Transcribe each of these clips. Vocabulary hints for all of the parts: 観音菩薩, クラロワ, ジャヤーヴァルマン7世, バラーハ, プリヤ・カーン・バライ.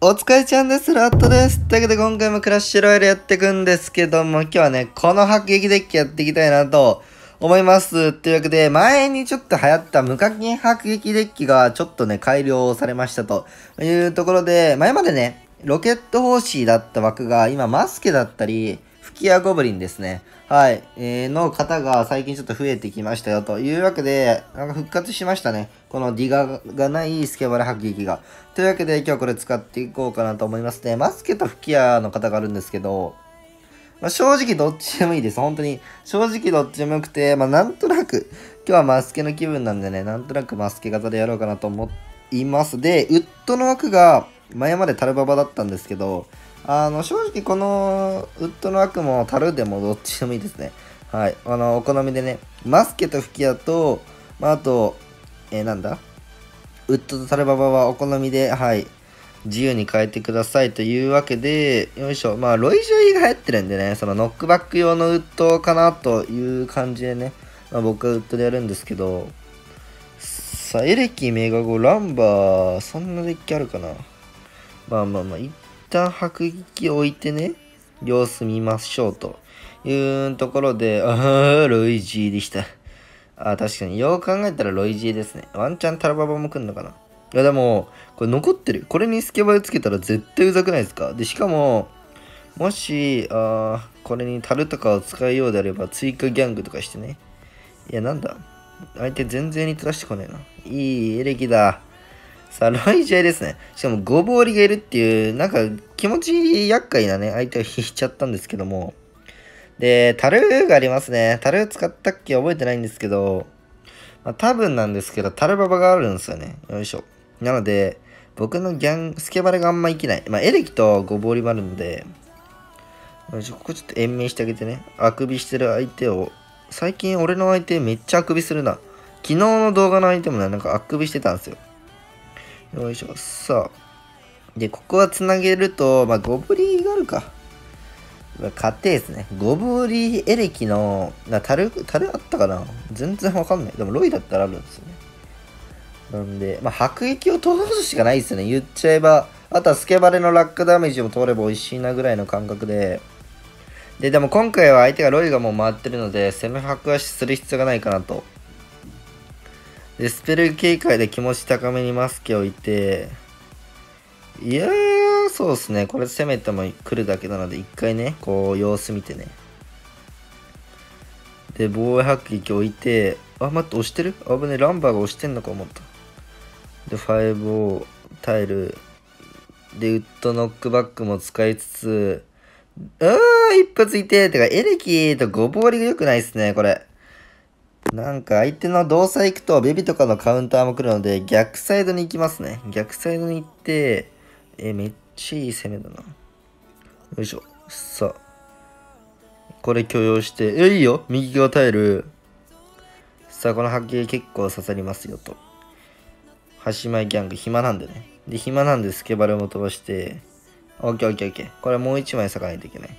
お疲れちゃんです。ラットです。というわけで今回もクラッシュロイヤルやっていくんですけども、今日はね、この迫撃デッキやっていきたいなと思います。というわけで、前にちょっと流行った無課金迫撃デッキがちょっとね、改良されましたというところで、前までね、ロケットホーシーだった枠が、今マスケだったり、吹き矢ゴブリンですね。はい。の方が最近ちょっと増えてきましたよというわけで、なんか復活しましたね。このディガがないスケバレ迫撃が。というわけで今日これ使っていこうかなと思いますね。マスケと吹き矢の方があるんですけど、まあ、正直どっちでもいいです。本当に。正直どっちでもよくて、まあなんとなく、今日はマスケの気分なんでね、なんとなくマスケ型でやろうかなと思います。で、ウッドの枠が前までタルババだったんですけど、正直このウッドの枠も樽でもどっちでもいいですね。はい。お好みでね、マスケと吹き矢と、まあ、あと、ウッドと樽ババはお好みで、はい、自由に変えてくださいというわけで、よいしょ、まあ、ロイジョイが流行ってるんでね、そのノックバック用のウッドかなという感じでね、まあ、僕はウッドでやるんですけど、さあ、エレキ、メガゴ、ランバー、そんなデッキあるかな。まあまあまあ、一旦迫撃置いてね、様子見ましょうというところで、ロイジーでした。あ、確かに。よう考えたらロイジーですね。ワンチャンタラババも来んのかな。いやでも、これ残ってる。これにスケバレつけたら絶対うざくないですか。で、しかも、もし、これに樽とかを使うようであれば、追加ギャングとかしてね。いや、なんだ。相手全然に照らしてこねえな。いいエレキだ。さあ、ロイジェイですね。しかも、ゴボウリがいるっていう、なんか、気持ち厄介なね、相手を引いちゃったんですけども。で、樽がありますね。樽使ったっけ覚えてないんですけど、まあ、多分なんですけど、樽ババがあるんですよね。よいしょ。なので、僕のスケバレがあんま生きない。まあ、エレキとゴボウリもあるので、よいしょ、ここちょっと延命してあげてね。あくびしてる相手を、最近俺の相手めっちゃあくびするな。昨日の動画の相手もね、なんかあくびしてたんですよ。よいしょ。さあ。で、ここはつなげると、まあ、ゴブリーがあるか。勝手ですね。ゴブリーエレキの、タレあったかな全然わかんない。でも、ロイだったらあるんですよね。なんで、まあ、迫撃を通すしかないですよね。言っちゃえば。あとは、スケバレのラックダメージも通れば美味しいなぐらいの感覚で。で、でも今回は相手がロイがもう回ってるので、攻め迫撃する必要がないかなと。で、スペル警戒で気持ち高めにマスケを置いて、いやー、そうですね。これ攻めても来るだけなので、一回ね、こう、様子見てね。で、防衛迫撃置いて、あ、待って、押してる？あぶね、ランバーが押してんのか思った。で、5をタイル。で、ウッドノックバックも使いつつ、一発いて。てか、エレキとゴボウリが良くないっすね、これ。なんか相手の動作行くとベビとかのカウンターも来るので逆サイドに行きますね。逆サイドに行って、めっちゃいい攻めだな。よいしょ。さあ。これ許容して、いいよ右側耐える。さあ、この波形結構刺さりますよと。端前ギャング、暇なんでね。で、暇なんでスケバレも飛ばして、オッケーオッケーオッケー。これもう一枚裂かないといけない。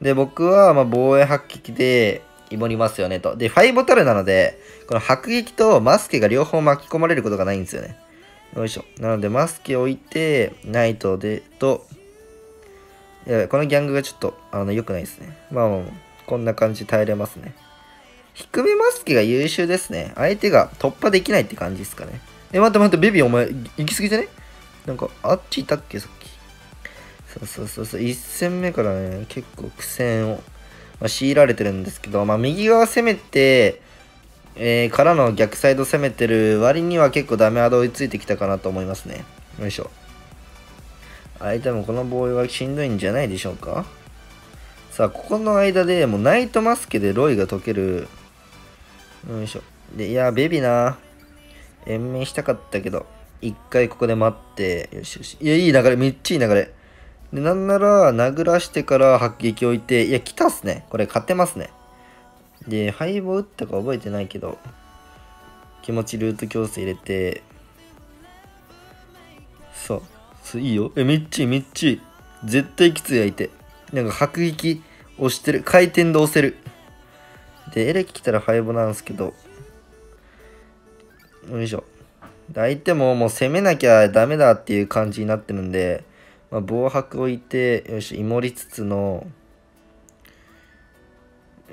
で、僕はまあ防衛迫撃で、いもりますよねと。で、5タルなので、この迫撃とマスケが両方巻き込まれることがないんですよね。よいしょ。なので、マスケ置いて、ナイトで、やばい、このギャングがちょっと、良くないですね。まあまあ、こんな感じで耐えれますね。低めマスケが優秀ですね。相手が突破できないって感じですかね。待って待って、ベビーお前、行き過ぎじゃね？なんか、あっちいたっけ、さっき。そう、1戦目からね、結構苦戦を。強いられてるんですけど、まあ、右側攻めて、からの逆サイド攻めてる割には結構ダメアド追いついてきたかなと思いますね。よいしょ。相手もこのボーイはしんどいんじゃないでしょうか。さあ、ここの間でもうナイトマスケでロイが解ける。よいしょ。で、いや、ベビな。延命したかったけど、一回ここで待って、よしよし。いや、いい流れ、めっちゃいい流れ。で、なんなら、殴らしてから迫撃置いて、いや、来たっすね。これ、勝てますね。で、敗北打ったか覚えてないけど、気持ちルート強制入れて、さあ、いいよ。めっちゃいい、めっちゃいい。絶対きつい相手。なんか、迫撃押してる。回転で押せる。で、エレキ来たら敗北なんですけど、よいしょ。で、相手ももう攻めなきゃダメだっていう感じになってるんで、まあ、防白置いて、よし、イモリつつの、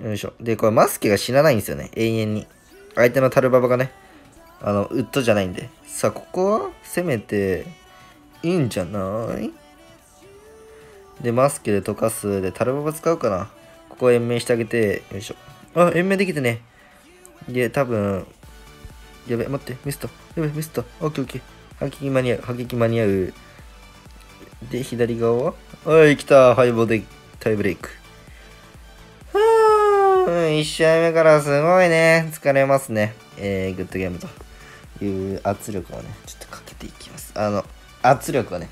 よいしょ。で、これマスケが死なないんですよね、永遠に。相手のタルババがね、ウッドじゃないんで。さあ、ここは攻めて、いいんじゃない?で、マスケで溶かす。で、タルババ使うかな。ここ延命してあげて、よいしょ。あ、延命できてね。で、多分、やべ、待って、ミスト。やべ、ミスト。オッケーオッケー。反撃間に合う。反撃間に合う。で、左側ははい、来た。ハイボーでタイブレイク。1試合目からすごいね。疲れますね。グッドゲームという圧力をね、ちょっとかけていきます。圧力をね、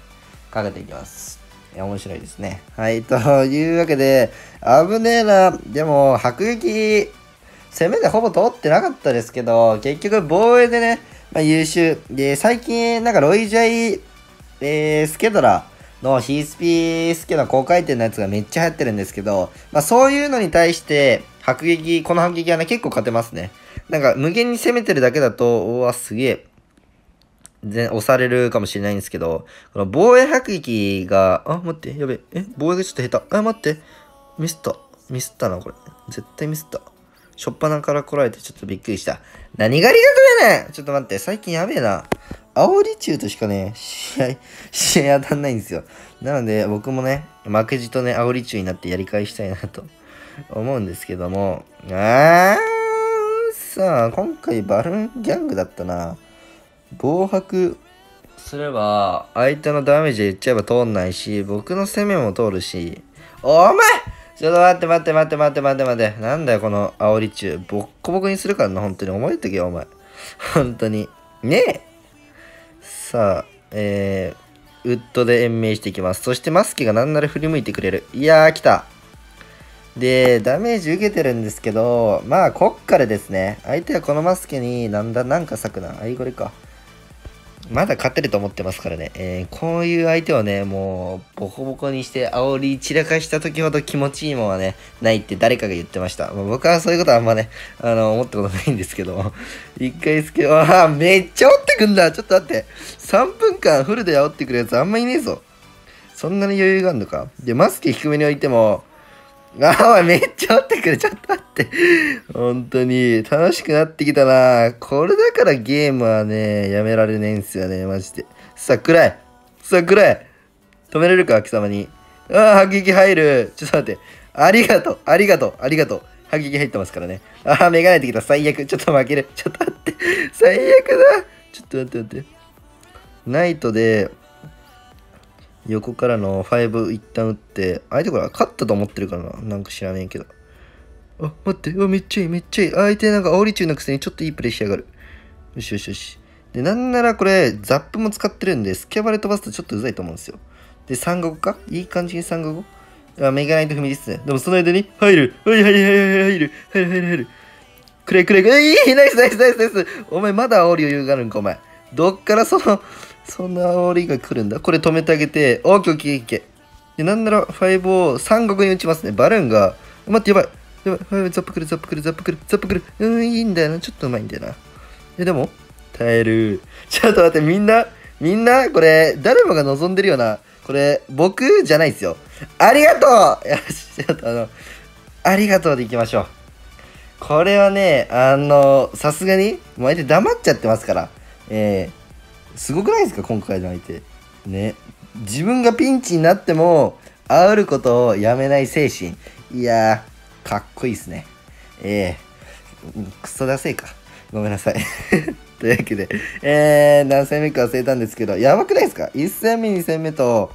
かけていきます。面白いですね。はい、というわけで、危ねえな。でも、迫撃、攻めでほぼ通ってなかったですけど、結局防衛でね、まあ、優秀。で、最近、なんかロイジャイ、スケドラのヒースピースケの高回転のやつがめっちゃ流行ってるんですけど、まあ、そういうのに対して、迫撃、この迫撃はね、結構勝てますね。なんか、無限に攻めてるだけだと、うわ、すげえ。押されるかもしれないんですけど、この防衛迫撃が、あ、待って、やべえ、防衛がちょっと下手。あ、待って、ミスったな、これ。絶対ミスった。しょっぱなから来られてちょっとびっくりした。何がリガクやねん!ちょっと待って、最近やべえな。煽り中としかね、試合当たんないんですよ。なので、僕もね、負けじとね、煽り中になってやり返したいなと思うんですけども。さあ、今回バルーンギャングだったな。防白すれば相手のダメージで言っちゃえば通んないし、僕の攻めも通るし。お前ちょっと待って、なんだよこの煽り中。ボッコボコにするからな、本当に思いとけよお前本当にねえ。さあ、ウッドで延命していきます。そしてマスキがなんなら振り向いてくれる。いやー来た。で、ダメージ受けてるんですけど、まあこっからですね、相手はこのマスケになんか割くな。あ、いいこれか。まだ勝てると思ってますからね。こういう相手をね、もうボコボコにして煽り散らかした時ほど気持ちいいもんはね、ないって誰かが言ってました。まあ、僕はそういうことはあんまね、思ったことないんですけど、一回スケ、ああ、めっちゃ煽ってくんだ。ちょっと待って。3分間フルで煽ってくるやつあんまいねえぞ。そんなに余裕があんのか。で、マスケ低めに置いても、ああ、めっちゃ煽ってくる。ちょっと待って。本当に、楽しくなってきたな。これだからゲームはね、やめられないんですよね、マジで。さあ、暗い止めれるか、貴様に。ああ、迫撃入る。ちょっと待って。ありがとう。迫撃入ってますからね。ああ、目がないってきた。最悪。ちょっと負ける。ちょっと待って。最悪だ。ちょっと待って。ナイトで、横からの5一旦打って、相手これ勝ったと思ってるからな。なんか知らねえけど。あ、待って。うわ、めっちゃいい。相手なんか煽り中のくせにちょっといいプレイしやがる。よし。で、なんならこれ、ザップも使ってるんで、スキャバレ飛ばすとちょっとうざいと思うんですよ。で、3号かいい感じに3号あ、メガナイト踏みですね。でもその間に、入る。くれ。いいナイス。お前まだ煽り余裕があるんか、お前。どっからそんな煽りが来るんだ。これ止めてあげて、オーケーオーケーオーケー。で、なんなら5を三国に打ちますね。バルーンが、待って、やばい、ザップくる。いいんだよな。ちょっとうまいんだよな。でも、耐える。ちょっと待って、みんな、これ、誰もが望んでるよな。これ、僕じゃないですよ。ありがとうよし、ちょっとありがとうでいきましょう。これはね、さすがに、もう相手黙っちゃってますから。すごくないですか今回の相手ね。自分がピンチになっても煽ることをやめない精神、いやーかっこいいですね。クソダセえか、ごめんなさいというわけで、何戦目か忘れたんですけど、やばくないですか。1戦目2戦目と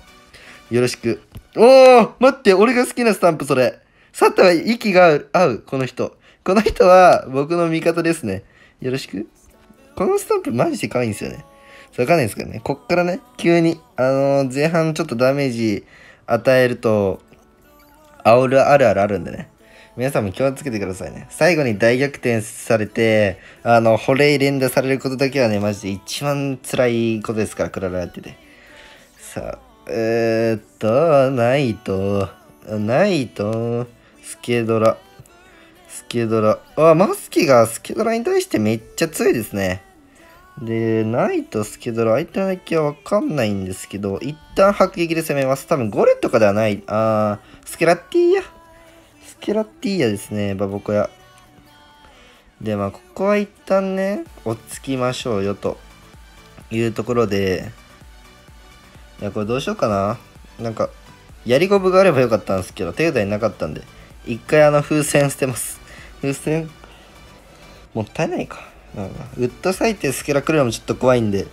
よろしく。おー待って、俺が好きなスタンプそれ。サッタは息が合う。この人は僕の味方ですね。よろしく。このスタンプマジで可愛いんですよね。わかんないですけどね。こっからね、急に、前半ちょっとダメージ与えると、煽るあるあるあるんでね。皆さんも気をつけてくださいね。最後に大逆転されて、保冷連打されることだけはね、マジで一番辛いことですから、クララやってて。さあ、ナイト、スケドラ。あ、マスキがスケドラに対してめっちゃ強いですね。で、ないとスケドラ、相手の配球はわかんないんですけど、一旦迫撃で攻めます。多分ゴレとかではない。スケラッティーヤ。スケラッティーヤですね、バボコヤ。で、まあ、ここは一旦ね、落ち着きましょうよ、というところで。いや、これどうしようかな。なんか、やりゴブがあればよかったんですけど、手札になかったんで。一回風船捨てます。風船、もったいないか。ウッドサイテスケラ来るのもちょっと怖いんで、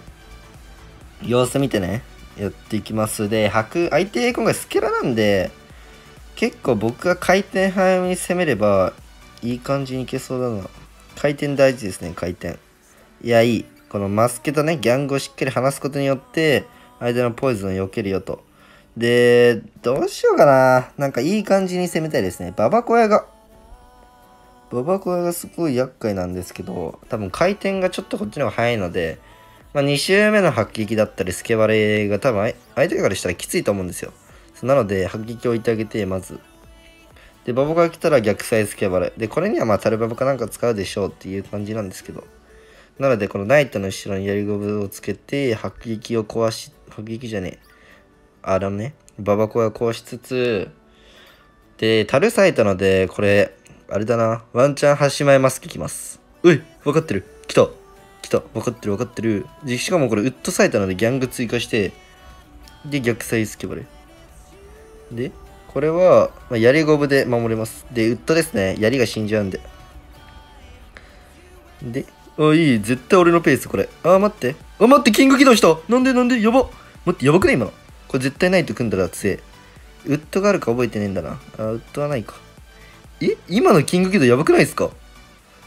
様子見てね、やっていきます。で、相手、今回スケラなんで、結構僕が回転早めに攻めれば、いい感じにいけそうだな。回転大事ですね、回転。いや、いい。このマスケとね、ギャングをしっかり離すことによって、相手のポイズンを避けるよと。で、どうしようかな。なんかいい感じに攻めたいですね。ババコヤがすごい厄介なんですけど、多分回転がちょっとこっちの方が早いので、まあ、2周目の迫撃だったりスケバレが多分相手からしたらきついと思うんですよ。なので迫撃を置いてあげて、まず。で、ババコヤ来たら逆サイスケバレ。で、これにはまあタルババかなんか使うでしょうっていう感じなんですけど。なので、このナイトの後ろにやりゴブをつけて、迫撃じゃねえ。ババコヤ壊しつつ、で、タルサイトので、これ、あれだな。ワンチャン端前マスクきます。うい分かってる。来た。分かってる。で、しかもこれ、ウッドサイトなのでギャング追加して、で、逆サイスケバレ。で、これは、まあ、槍ゴブで守れます。で、ウッドですね。槍が死んじゃうんで。で、あ、いい。絶対俺のペース、これ。待って、キング起動した。なんでやば。待って、やばくない今の。これ絶対ないと組んだら強え。ウッドがあるか覚えてねえんだな。ウッドはないか。え、今のキング起動やばくないですか？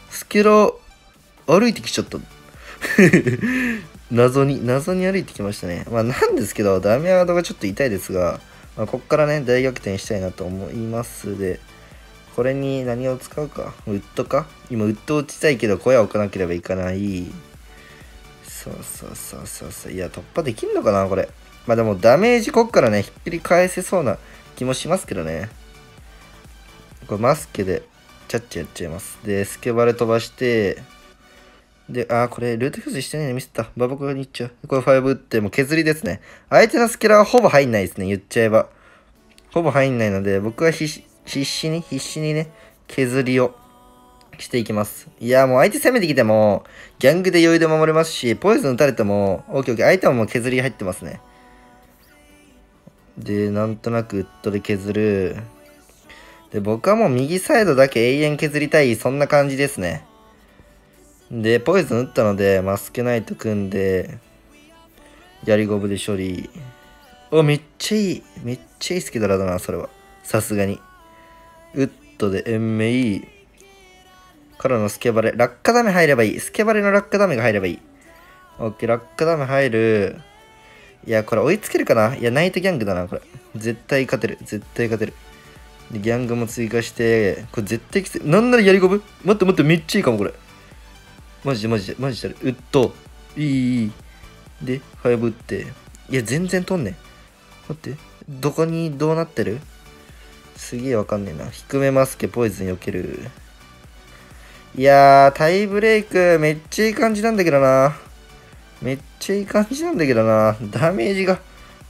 スケラ、歩いてきちゃった。謎に歩いてきましたね。まあ、なんですけど、ダメアードがちょっと痛いですが、まあ、こっからね、大逆転したいなと思います。で、これに何を使うか。ウッドか。今、ウッド落ちたいけど、小屋置かなければいかない。そう。いや、突破できんのかな、これ。まあ、でも、ダメージこっからね、ひっくり返せそうな気もしますけどね。これマスケで、ちゃっちゃやっちゃいます。で、スケバレ飛ばして、で、これ、ルートフューズしてないのミスった。ババコヤに行っちゃう。これ5打って、もう削りですね。相手のスケラはほぼ入んないですね、言っちゃえば。ほぼ入んないので、僕は必死にね、削りをしていきます。いや、もう相手攻めてきても、ギャングで余裕で守れますし、ポイズン打たれても、OK、相手はもう削り入ってますね。で、なんとなくウッドで削る。で、僕はもう右サイドだけ永遠削りたい、そんな感じですね。で、ポイズン打ったので、マスケナイト組んで、槍ゴブで処理。お、めっちゃいいスケドラだな、それは。さすがに。ウッドで延命。からのスケバレ。落下ダメ入ればいい。スケバレの落下ダメが入ればいい。オッケー、落下ダメ入る。いや、これ追いつけるかな？いや、ナイトギャングだな、これ。絶対勝てる。で、ギャングも追加して、これ絶対きつい。なんならやりこぶ？待って、めっちゃいいかも、これ。マジだる。ウッド。いい。で、ファイブ打って。いや、全然飛んねん。待って。どこにどうなってる？すげえわかんねえな。低めマスケ、ポイズン避ける。いやー、タイブレイク、めっちゃいい感じなんだけどな。ダメージが。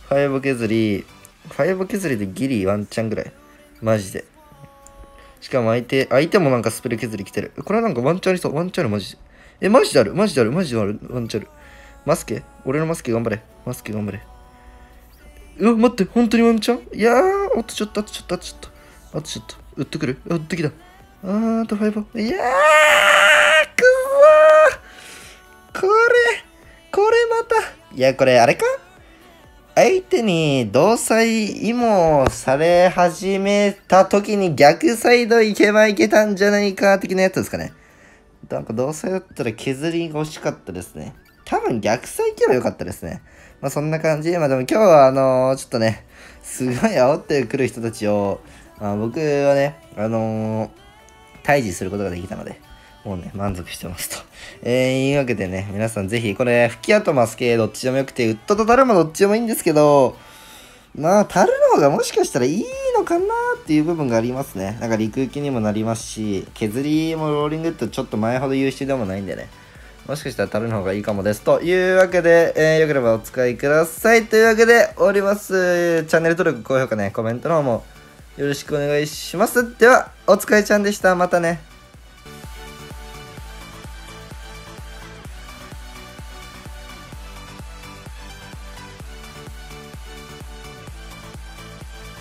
5削りでギリワンチャンぐらい。マジで。しかも相手もなんかスペル削り来てる。これはなんかワンチャンありそう。ワンチャンある、マジで。え、マジである。ワンチャンある。マスケ？俺のマスケ頑張れ。うわ、待って、本当にワンチャン？いやー、あとちょっと。打ってくる。打ってきた。あと5。いやー、くわー。これまた。いや、これあれか？相手に同彩イモされ始めた時に逆サイドいけたんじゃないか的なやつですかね。なんか同彩だったら削りが惜しかったですね。多分逆サイ行けばよかったですね。まあそんな感じで、まあでも今日はちょっとね、すごい煽ってくる人たちを、まあ、僕はね、退治することができたので。もうね、満足してますと。いうわけでね、皆さんぜひ、これ、吹き矢とマスケ、どっちでもよくて、ウッドとタルもどっちでもいいんですけど、まあ、タルの方がもしかしたらいいのかなっていう部分がありますね。なんか、陸行きにもなりますし、削りもローリングってちょっと前ほど優秀でもないんでね。もしかしたら樽の方がいいかもです。というわけで、よければお使いください。というわけで、終わります。チャンネル登録、高評価ね、コメントの方もよろしくお願いします。では、おつかいちゃんでした。またね。